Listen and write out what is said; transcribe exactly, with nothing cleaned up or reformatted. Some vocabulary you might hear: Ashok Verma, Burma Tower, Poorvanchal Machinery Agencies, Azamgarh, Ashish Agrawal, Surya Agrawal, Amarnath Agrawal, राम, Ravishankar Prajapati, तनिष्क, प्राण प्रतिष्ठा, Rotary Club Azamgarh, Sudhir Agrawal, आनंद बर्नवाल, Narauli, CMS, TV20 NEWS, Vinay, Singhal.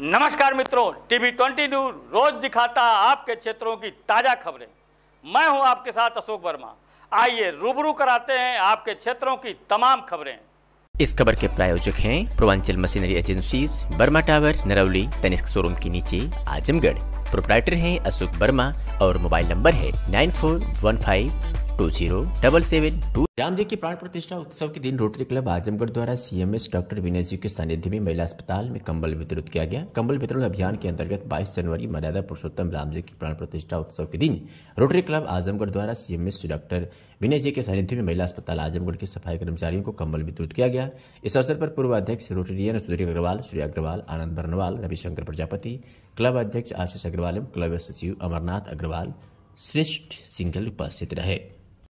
नमस्कार मित्रों, TV twenty news रोज दिखाता है आपके क्षेत्रों की ताज़ा खबरें। मैं हूं आपके साथ अशोक वर्मा। आइए रूबरू कराते हैं आपके क्षेत्रों की तमाम खबरें। इस खबर के प्रायोजक हैं Purvanchal machinery agencies, Burma tower, Narauli, तनिष्क showroom के नीचे, आजमगढ़। प्रोपराइटर हैं अशोक वर्मा और मोबाइल नंबर है nine four one five two zero double seven two. राम ji की प्राण प्रतिष्ठा उत्सव के दिन रोटरी क्लब आजमगढ़ द्वारा सीएमएस डॉक्टर विनय जी के सानिध्य में महिला अस्पताल में कंबल वितरित किया गया। कंबल वितरण अभियान के अंतर्गत बाईस जनवरी मर्यादा पुरुषोत्तम राम जी की प्राण प्रतिष्ठा उत्सव के दिन रोटरी क्लब आजमगढ़ द्वारा सीएमएस डॉक्टर विनय जी के सानिध्य में महिला अस्पताल आजमगढ़ के सफाई कर्मचारियों को कंबल वितरित किया गया। इस अवसर पर पूर्व अध्यक्ष रोटरियन सुधीर अग्रवाल, सूर्य अग्रवाल, आनंद बर्नवाल, रविशंकर प्रजापति, क्लब अध्यक्ष आशीष अग्रवाल एवं क्लब सचिव अमरनाथ अग्रवाल श्रेष्ठ सिंघल उपस्थित रहे।